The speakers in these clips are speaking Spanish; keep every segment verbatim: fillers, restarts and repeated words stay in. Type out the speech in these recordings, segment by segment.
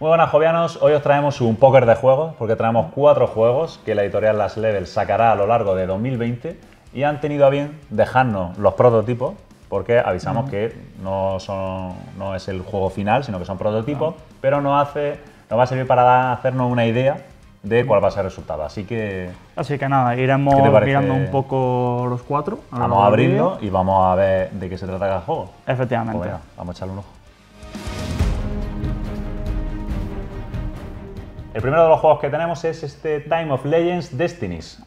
Muy buenas, jovianos. Hoy os traemos un póker de juegos, porque traemos cuatro juegos que la editorial Last Level sacará a lo largo de dos mil veinte y han tenido a bien dejarnos los prototipos, porque avisamos uh-huh. que no, son, no es el juego final, sino que son prototipos, uh-huh. pero nos, hace, nos va a servir para dar, hacernos una idea de cuál va a ser el resultado. Así que... Así que nada, iremos mirando un poco los cuatro. A vamos a abrirlo y vamos a ver de qué se trata cada juego. Efectivamente. Pues venga, vamos a echarle un ojo. El primero de los juegos que tenemos es este Time of Legends Destinies.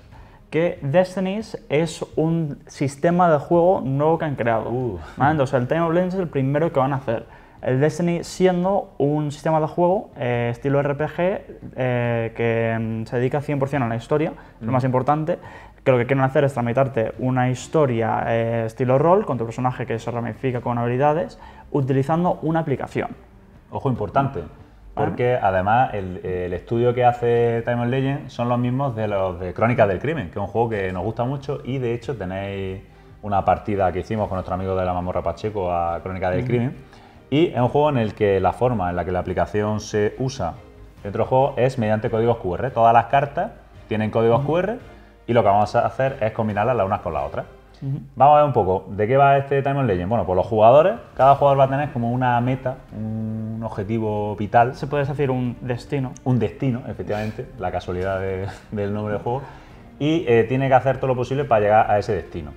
Que Destinies es un sistema de juego nuevo que han creado. Uh. ¿Vale? Entonces el Time of Legends es el primero que van a hacer. El Destiny siendo un sistema de juego eh, estilo R P G eh, que se dedica cien por cien a la historia, mm. lo más importante. Que lo que quieren hacer es tramitarte una historia eh, estilo rol con tu personaje que se ramifica con habilidades utilizando una aplicación. Ojo importante. Porque además el, el estudio que hace Time of Legends son los mismos de los de Crónicas del Crimen, que es un juego que nos gusta mucho y de hecho tenéis una partida que hicimos con nuestro amigo de la Mamorra Pacheco a Crónicas del mm. Crimen, y es un juego en el que la forma en la que la aplicación se usa dentro del juego es mediante códigos cu erre. Todas las cartas tienen códigos mm. cu erre y lo que vamos a hacer es combinarlas las unas con las otras. Mm. Vamos a ver un poco de qué va este Time of Legends. Bueno, pues los jugadores, cada jugador va a tener como una meta, un un objetivo vital. Se puede decir un destino. Un destino, efectivamente, la casualidad de, del nombre del juego. Y eh, tiene que hacer todo lo posible para llegar a ese destino.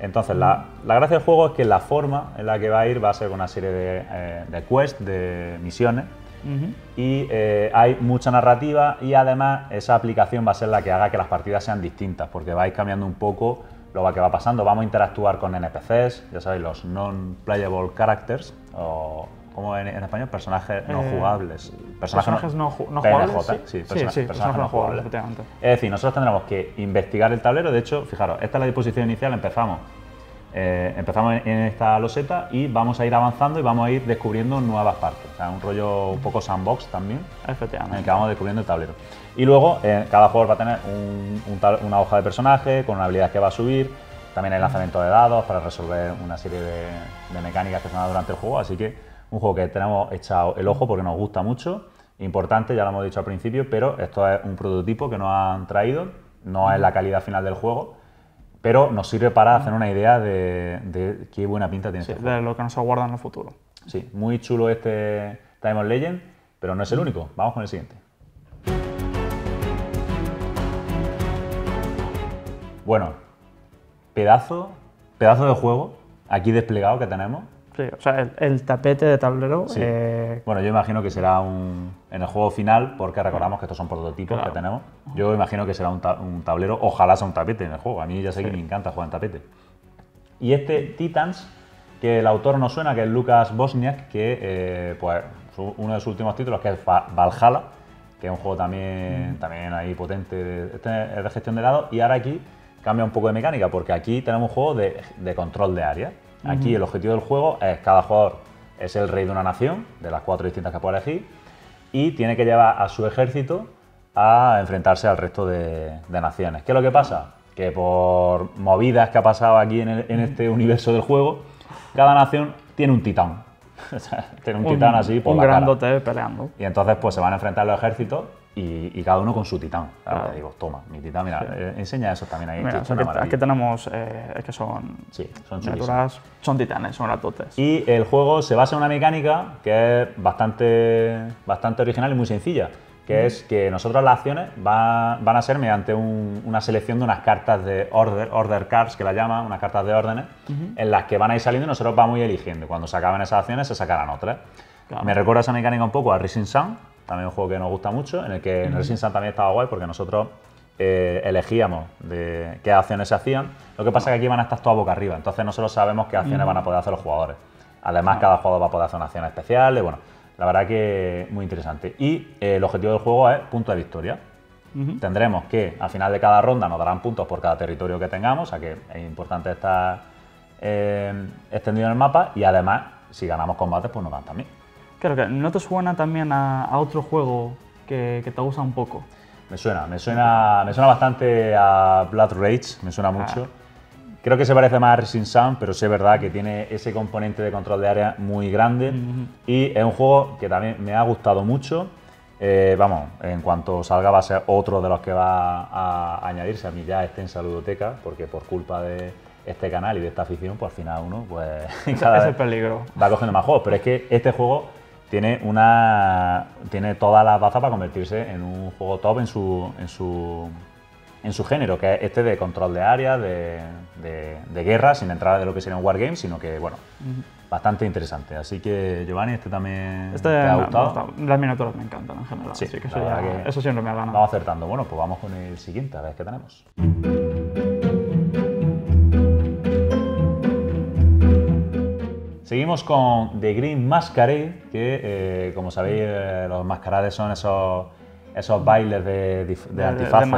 Entonces, la, la gracia del juego es que la forma en la que va a ir va a ser una serie de, eh, de quests, de misiones. Uh-huh. Y eh, hay mucha narrativa y además esa aplicación va a ser la que haga que las partidas sean distintas, porque vais cambiando un poco lo que va pasando. Vamos a interactuar con N P Cs, ya sabéis, los non-playable characters, o como en, en español, personajes no jugables. Personajes no, no, no jugables, P N J, sí, sí, persona, sí, sí personajes, personajes no jugables. Efectivamente. Es decir, nosotros tendremos que investigar el tablero. De hecho, fijaros, esta es la disposición inicial, empezamos. Eh, empezamos en, en esta loseta y vamos a ir avanzando y vamos a ir descubriendo nuevas partes. O sea, un rollo un poco sandbox también, efectivamente, en el que vamos descubriendo el tablero. Y luego, eh, cada jugador va a tener un, un tab- una hoja de personaje con una habilidad que va a subir. También hay lanzamiento de dados para resolver una serie de, de mecánicas que se dan durante el juego, así que un juego que tenemos echado el ojo porque nos gusta mucho, importante, ya lo hemos dicho al principio, pero esto es un prototipo que nos han traído, no es la calidad final del juego, pero nos sirve para hacer una idea de, de qué buena pinta tiene sí, este juego. De lo que nos aguarda en el futuro. Sí, muy chulo este Time of Legends, pero no es el único. Vamos con el siguiente. Bueno, pedazo, pedazo de juego aquí desplegado que tenemos. Sí, o sea, el, el tapete de tablero... Sí. Eh... Bueno, yo imagino que será un... en el juego final, porque recordamos que estos son prototipos claro. que tenemos, yo imagino que será un, ta un tablero, ojalá sea un tapete en el juego, a mí ya sé sí. que me encanta jugar en tapete. Y este Titans, que el autor nos suena, que es Lucas Bosniak, que eh, pues su, uno de sus últimos títulos, que es Valhalla, que es un juego también, mm. también ahí potente, este es de gestión de dados, y ahora aquí cambia un poco de mecánica, porque aquí tenemos un juego de, de control de área. Aquí uh-huh. el objetivo del juego es cada jugador es el rey de una nación, de las cuatro distintas que puede elegir, y tiene que llevar a su ejército a enfrentarse al resto de, de naciones. ¿Qué es lo que pasa? Que por movidas que ha pasado aquí en, el, en este universo del juego, cada nación tiene un titán. O sea, tiene un, un titán así por la cara. Un grandote peleando. Y entonces pues se van a enfrentar los ejércitos y, y cada uno con su titán. Claro, claro. Te digo, toma, mi titán, mira, sí. eh, enseña eso también ahí. Mira, aquí, aquí tenemos, eh, es que son sí, son miniaturas, son titanes, son ratotes. Y el juego se basa en una mecánica que es bastante, bastante original y muy sencilla, que mm. es que nosotros las acciones va, van a ser mediante un, una selección de unas cartas de order, order cards, que la llaman, unas cartas de órdenes, mm-hmm. en las que van a ir saliendo y nosotros vamos a ir eligiendo. Cuando se acaben esas acciones se sacarán otras. Claro. Me recuerda esa mecánica un poco a Rising Sun, también un juego que nos gusta mucho, en el que en Rising Sun también estaba guay porque nosotros eh, elegíamos de qué acciones se hacían. Lo que pasa es que aquí van a estar todas boca arriba, entonces nosotros sabemos qué acciones van a poder hacer los jugadores. Además, cada jugador va a poder hacer una acción especial, y bueno, la verdad que muy interesante. Y eh, el objetivo del juego es punto de victoria. Uh-huh. Tendremos que al final de cada ronda nos darán puntos por cada territorio que tengamos, o sea que es importante estar eh, extendido en el mapa y además, si ganamos combates, pues nos dan también. Claro que no te suena también a, a otro juego que, que te gusta un poco. Me suena, me suena, me suena bastante a Blood Rage, me suena mucho. Ah. Creo que se parece más a Rising Sun, pero sí es verdad que tiene ese componente de control de área muy grande. Uh-huh. Y es un juego que también me ha gustado mucho. Eh, vamos, en cuanto salga va a ser otro de los que va a añadirse. A mí ya está en saludoteca, porque por culpa de este canal y de esta afición, pues al final uno, pues... cada es el peligro. Va cogiendo más juegos, pero es que este juego tiene una... tiene todas las bazas para convertirse en un juego top en su... En su en su género, que es este de control de área, de, de, de guerra, sin entrar de lo que sería un wargame, sino que, bueno, uh-huh. bastante interesante. Así que, Giovanni, este también este te ha gustado. Las miniaturas me encantan en general, sí, así que, eso, ya, que eso siempre me ha ganado. Vamos acertando. Bueno, pues vamos con el siguiente, a ver qué tenemos. Seguimos con The Green Masquerade, que, eh, como sabéis, eh, los mascarades son esos... esos bailes de, de, de antifaces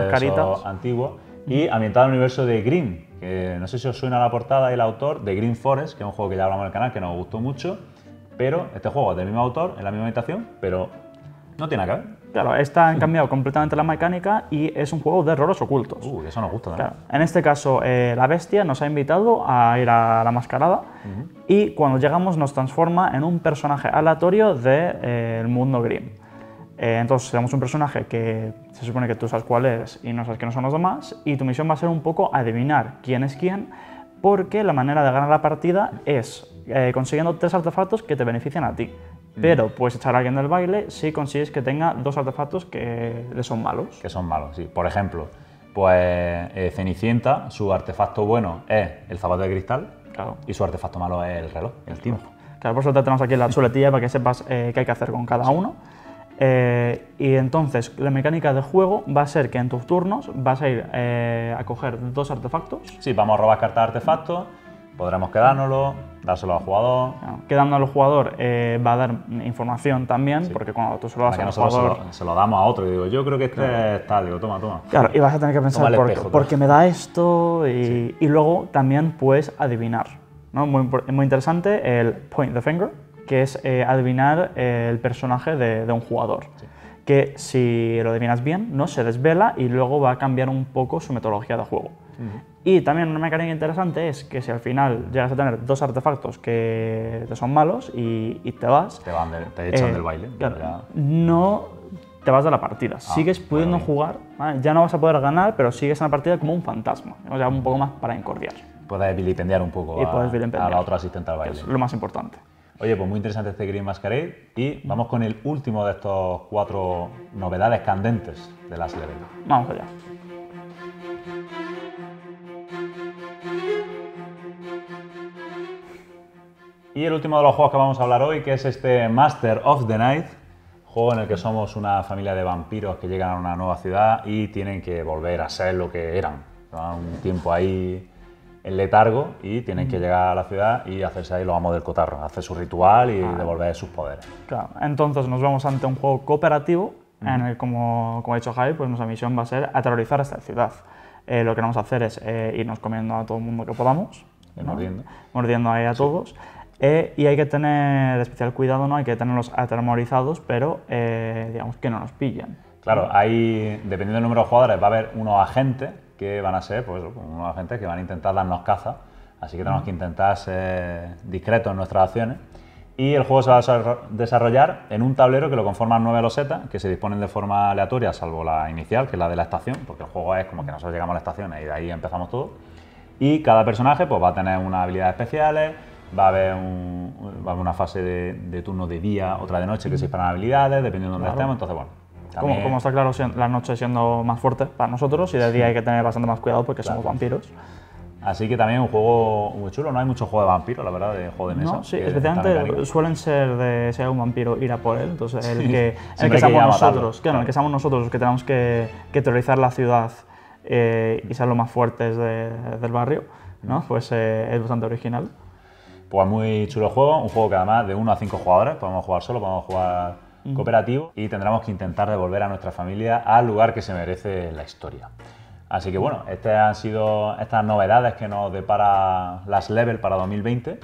antiguos, y ambientado en el universo de Grimm, que no sé si os suena la portada y el autor, de Green Forest, que es un juego que ya hablamos en el canal, que nos gustó mucho, pero este juego es del mismo autor, en la misma ambientación, pero no tiene nada que ver. Claro, esta han cambiado completamente la mecánica y es un juego de errores ocultos. Uh, eso nos gusta, ¿no? Claro. En este caso, eh, la bestia nos ha invitado a ir a la mascarada, uh-huh. y cuando llegamos nos transforma en un personaje aleatorio del de, eh, mundo Grimm. Entonces tenemos un personaje que se supone que tú sabes cuál es y no sabes quiénes son los demás, y tu misión va a ser un poco adivinar quién es quién, porque la manera de ganar la partida es eh, consiguiendo tres artefactos que te benefician a ti, pero puedes echar a alguien del baile si consigues que tenga dos artefactos que le son malos. Que son malos, sí. Por ejemplo, pues eh, Cenicienta, su artefacto bueno es el zapato de cristal, claro. y su artefacto malo es el reloj, el tiempo. Claro, por eso te tenemos aquí la chuletilla para que sepas eh, qué hay que hacer con cada uno. Eh, y entonces la mecánica de juego va a ser que en tus turnos vas a ir eh, a coger dos artefactos. Sí, vamos a robar cartas de artefactos, podremos quedárnoslo, dárselo al jugador. Claro. Quedándolo al jugador eh, va a dar información también, sí. porque cuando tú se lo das al jugador... Se lo, se lo damos a otro y digo, yo creo que este claro. está, digo, toma, toma. Claro, y vas a tener que pensar por, espejo, porque me da esto y, sí. y luego también puedes adivinar, ¿no? Muy, muy interesante el point the finger, que es eh, adivinar eh, el personaje de, de un jugador, sí. que si lo adivinas bien, no se desvela y luego va a cambiar un poco su metodología de juego. Uh-huh. Y también una mecánica interesante es que si al final llegas a tener dos artefactos que te son malos y, y te vas... Te, van de, te echan eh, del baile. Claro, ya... No te vas de la partida, ah, sigues pudiendo bueno. jugar, ¿vale? Ya no vas a poder ganar, pero sigues en la partida como un fantasma, o sea, un poco más para encordiar. Puedes vilipendiar un poco y a, a la otra asistente al baile. Es lo más importante. Oye, pues muy interesante este Green Masquerade, y vamos con el último de estos cuatro novedades candentes de Last Level. Vamos allá. Y el último de los juegos que vamos a hablar hoy, que es este Master of the Night, juego en el que somos una familia de vampiros que llegan a una nueva ciudad y tienen que volver a ser lo que eran. Llevan un tiempo ahí... el letargo, y tienen que llegar a la ciudad y hacerse ahí los amos del cotarro, hacer su ritual y ah, devolver sus poderes. Claro, entonces nos vemos ante un juego cooperativo, uh-huh. en el, como, como ha dicho Javi, pues nuestra misión va a ser aterrorizar esta ciudad. Eh, lo que vamos a hacer es eh, irnos comiendo a todo el mundo que podamos, ¿no? mordiendo. mordiendo ahí a sí. todos, eh, y hay que tener especial cuidado, no hay que tenerlos atemorizados, pero eh, digamos que no nos pillan. Claro, hay, dependiendo del número de jugadores, va a haber unos agentes que van a ser pues, unos agentes que van a intentar darnos caza, así que tenemos que intentar ser discretos en nuestras acciones. Y el juego se va a desarrollar en un tablero que lo conforman nueve losetas, que se disponen de forma aleatoria, salvo la inicial, que es la de la estación, porque el juego es como que nosotros llegamos a la estación y de ahí empezamos todo. Y cada personaje pues, va a tener unas habilidades especiales, va a haber, un, va a haber una fase de, de turno de día, otra de noche, que se disparan habilidades, dependiendo de donde claro. estemos, entonces bueno. Como, como está claro, la noche siendo más fuerte para nosotros, y de día hay que tener bastante más cuidado porque claro. somos vampiros. Así que también un juego muy chulo, no hay mucho juego de vampiro, la verdad, de juego de mesa. No, sí, especialmente suelen ser de si hay un vampiro ir a por él, entonces el que, sí. el que, que seamos nosotros, claro, el que seamos nosotros los que tenemos que, que terrorizar la ciudad eh, y ser los más fuertes de, del barrio, ¿no? Pues eh, es bastante original. Pues muy chulo el juego, un juego que además de uno a cinco jugadores, podemos jugar solo, podemos jugar cooperativo, y tendremos que intentar devolver a nuestra familia al lugar que se merece la historia. Así que bueno, estas han sido estas novedades que nos depara Last Level para dos mil veinte.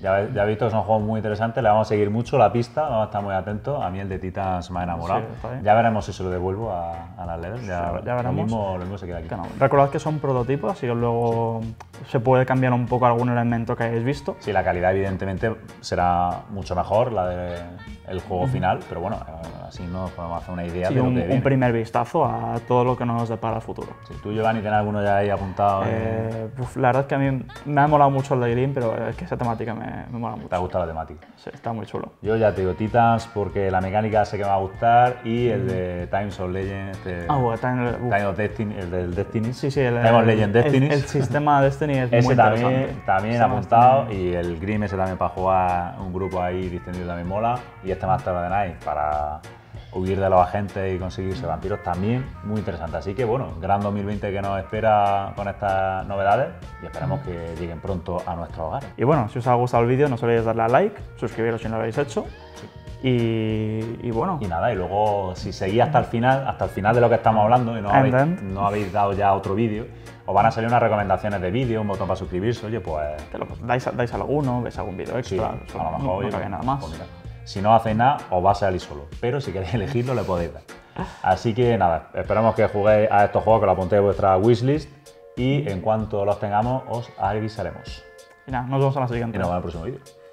Ya, ya he visto que son juegos muy interesantes, le vamos a seguir mucho la pista, vamos a estar muy atentos. A mí el de Titans me ha enamorado. Sí, ya veremos si se lo devuelvo a, a Last Level, ya, sí, ya veremos. Lo mismo, lo mismo se queda aquí. Claro. Recordad que son prototipos, así que luego sí. se puede cambiar un poco algún elemento que hayáis visto. Sí, la calidad evidentemente será mucho mejor, la del juego final, pero bueno, así nos podemos hacer una idea, sí, de lo un, que viene. Un primer vistazo a todo lo que nos depara el futuro. Sí, ¿tú, Giovanni, tenés alguno ya ahí apuntado? Eh, pues, la verdad es que a mí me ha molado mucho el de Grimm, pero es que esa temática me, me mola mucho. ¿Te ha gustado la temática? Sí, está muy chulo. Yo ya te digo Titans porque la mecánica sé que me va a gustar, y el de Times of Legends, de, ah, bueno, time, time of Destiny, el del Destiny. Sí, sí, el, Time of Legends Destinies. El, el sistema de Destiny es ese muy también, también apuntado, y el Grimm ese también para jugar un grupo ahí distendido también mola, y este Master of the Night para huir de los agentes y conseguirse vampiros también muy interesante. Así que bueno, gran dos mil veinte que nos espera con estas novedades, y esperamos que lleguen pronto a nuestros hogares. Y bueno, si os ha gustado el vídeo no os olvidéis darle a like, suscribiros si no lo habéis hecho. Sí. Y, y bueno. Y nada, y luego si seguís hasta el final, hasta el final de lo que estamos hablando, y no habéis, no habéis dado ya otro vídeo, os van a salir unas recomendaciones de vídeo, un botón para suscribirse, oye, pues... Te lo, dais, dais alguno, ves algún vídeo extra, sí, eso, a lo mejor, no, oye, no cae nada más. Pues mira, si no hacéis nada, os va a salir solo, pero si queréis elegirlo, le podéis dar. Así que nada, esperamos que juguéis a estos juegos, que lo apuntéis en vuestra wishlist, y en cuanto los tengamos, os avisaremos. Y nada, nos vemos en la siguiente. Y nos vemos en el próximo vídeo.